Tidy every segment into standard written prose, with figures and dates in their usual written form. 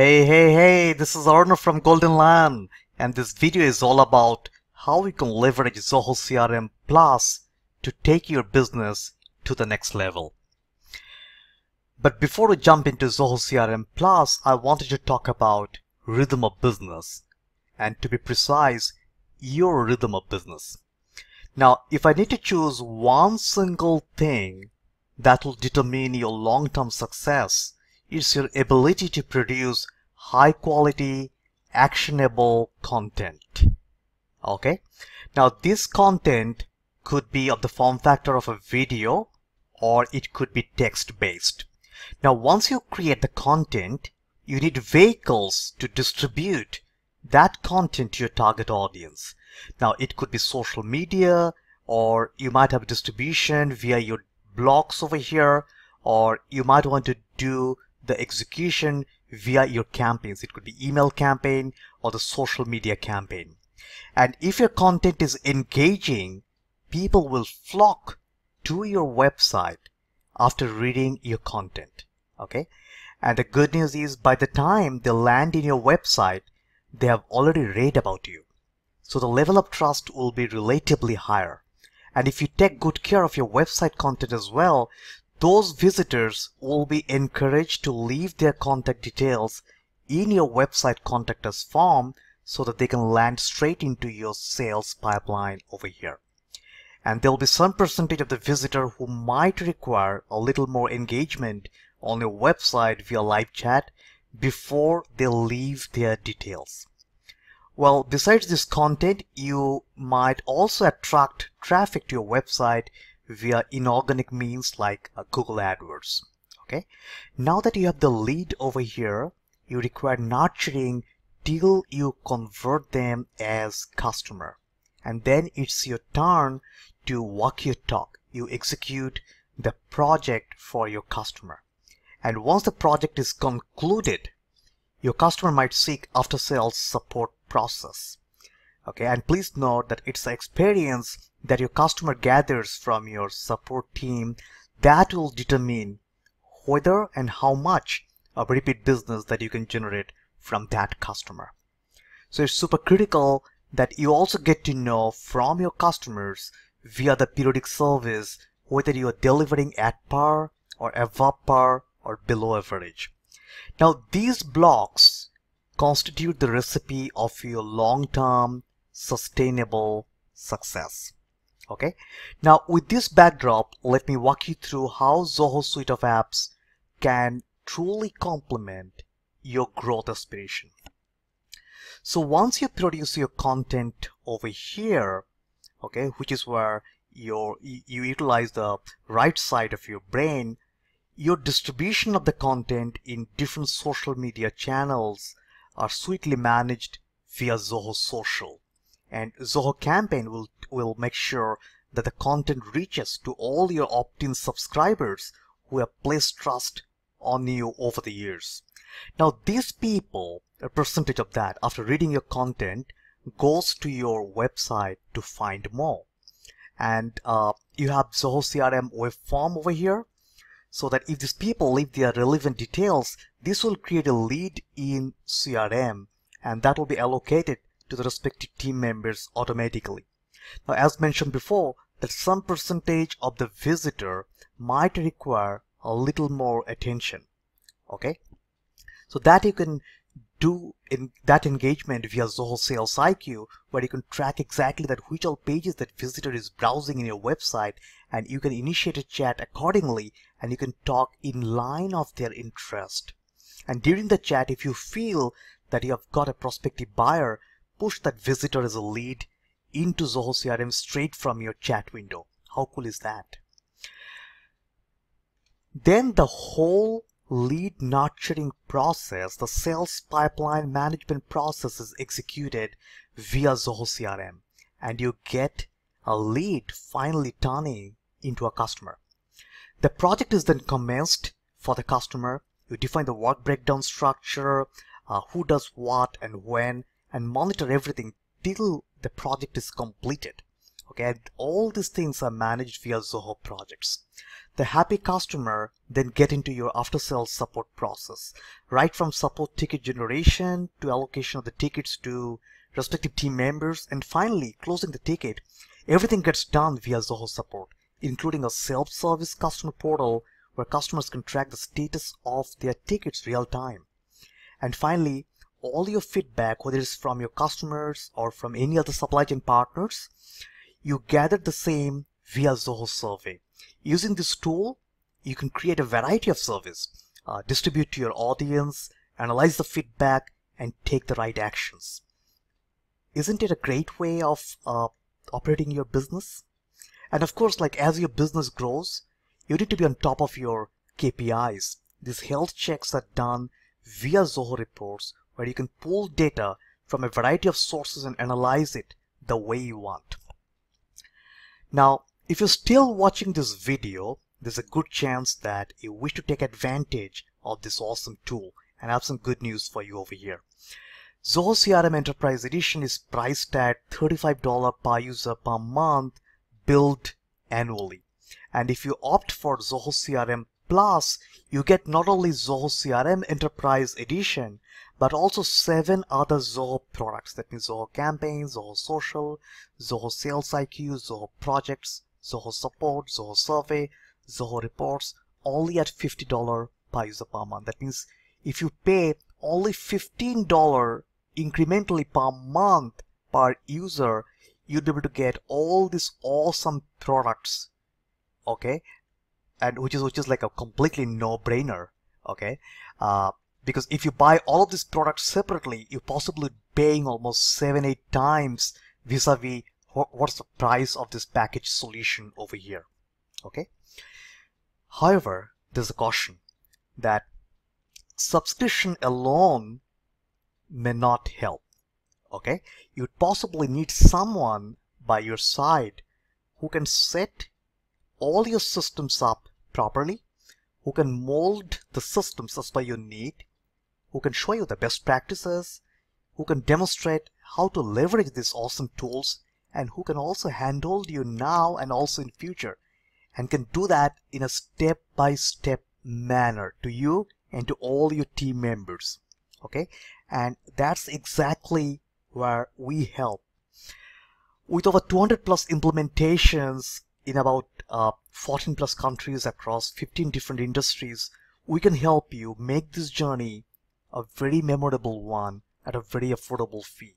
Hey, this is Arno from Golden Land, and this video is all about how you can leverage Zoho CRM Plus to take your business to the next level. But before we jump into Zoho CRM Plus, I wanted to talk about rhythm of business, and to be precise, your rhythm of business. Now, if I need to choose one single thing that will determine your long-term success, it's your ability to produce high-quality, actionable content. Okay? Now, this content could be of the form factor of a video, or it could be text-based. Now, once you create the content, you need vehicles to distribute that content to your target audience. Now, it could be social media, or you might have distribution via your blogs over here, or you might want to do the execution via your campaigns. It could be email campaign or the social media campaign. And if your content is engaging, people will flock to your website after reading your content. Okay? And the good news is, by the time they land in your website, they have already read about you. So the level of trust will be relatively higher. And if you take good care of your website content as well, those visitors will be encouraged to leave their contact details in your website contact us form so that they can land straight into your sales pipeline over here. And there will be some percentage of the visitor who might require a little more engagement on your website via live chat before they leave their details. Well, besides this content, you might also attract traffic to your website via inorganic means like Google AdWords. Okay, now that you have the lead over here, you require nurturing till you convert them as customer, and then it's your turn to walk your talk. You execute the project for your customer, and once the project is concluded, your customer might seek after sales support process. Okay, and please note that it's the experience that your customer gathers from your support team that will determine whether and how much of repeat business that you can generate from that customer. So it's super critical that you also get to know from your customers via the periodic service whether you are delivering at par or above par or below average. Now, these blocks constitute the recipe of your long-term sustainable success. Okay, now with this backdrop, let me walk you through how Zoho suite of apps can truly complement your growth aspiration. So once you produce your content over here, okay, which is where you utilize the right side of your brain, your distribution of the content in different social media channels are sweetly managed via Zoho Social. And Zoho Campaign will make sure that the content reaches to all your opt-in subscribers who have placed trust on you over the years. Now, these people, a percentage of that, after reading your content, goes to your website to find more. And you have Zoho CRM web form over here, so that if these people leave their relevant details, this will create a lead in CRM, and that will be allocated to the respective team members automatically. Now, as mentioned before, that some percentage of the visitor might require a little more attention. Okay, so that you can do in that engagement via Zoho Sales IQ, where you can track exactly that which all pages that visitor is browsing in your website, and you can initiate a chat accordingly, and you can talk in line of their interest. And during the chat, if you feel that you have got a prospective buyer, push that visitor as a lead into Zoho CRM straight from your chat window. How cool is that? Then the whole lead nurturing process, the sales pipeline management process, is executed via Zoho CRM, and you get a lead finally turning into a customer. The project is then commenced for the customer. You define the work breakdown structure, who does what and when, and monitor everything till the project is completed. okay? All these things are managed via Zoho Projects. The happy customer then get into your after-sales support process, right from support ticket generation to allocation of the tickets to respective team members, and finally closing the ticket. Everything gets done via Zoho Support, including a self-service customer portal where customers can track the status of their tickets real-time. And finally, all your feedback, whether it's from your customers or from any other supply chain partners, you gather the same via Zoho Survey. Using this tool, you can create a variety of surveys, distribute to your audience, analyze the feedback, and take the right actions. Isn't it a great way of operating your business? And of course, like as your business grows, you need to be on top of your KPIs. These health checks are done via Zoho Reports, where you can pull data from a variety of sources and analyze it the way you want. Now, if you're still watching this video, there's a good chance that you wish to take advantage of this awesome tool, and I have some good news for you over here. Zoho CRM Enterprise Edition is priced at $35 per user per month, billed annually. And if you opt for Zoho CRM Plus, you get not only Zoho CRM Enterprise Edition, but also 7 other Zoho products. That means Zoho Campaigns, Zoho Social, Zoho Sales IQ, Zoho Projects, Zoho Support, Zoho Survey, Zoho Reports, only at $50 per user per month. That means if you pay only $15 incrementally per month per user, you'll be able to get all these awesome products, okay? And which is like a completely no-brainer, okay? Because if you buy all of these products separately, you're possibly paying almost 7-8 times vis-a-vis what's the price of this package solution over here, okay? However, there's a caution that subscription alone may not help, okay? You'd possibly need someone by your side who can set all your systems up properly, who can mold the systems as per your need, who can show you the best practices, who can demonstrate how to leverage these awesome tools, and who can also handhold you now and also in future, and can do that in a step-by-step manner to you and to all your team members, okay? And that's exactly where we help. With over 200 plus implementations in about 14 plus countries across 15 different industries, we can help you make this journey a very memorable one at a very affordable fee.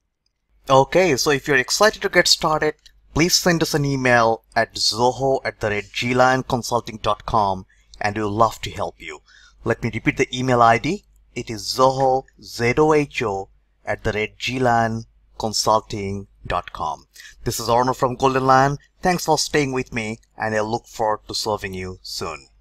Okay, so if you're excited to get started, please send us an email at zoho@glionconsulting.com and we'll love to help you. Let me repeat the email ID. It is zoho, Z-O-H-O, @glionconsulting.com. This is Arno from Golden Land. Thanks for staying with me, and I look forward to serving you soon.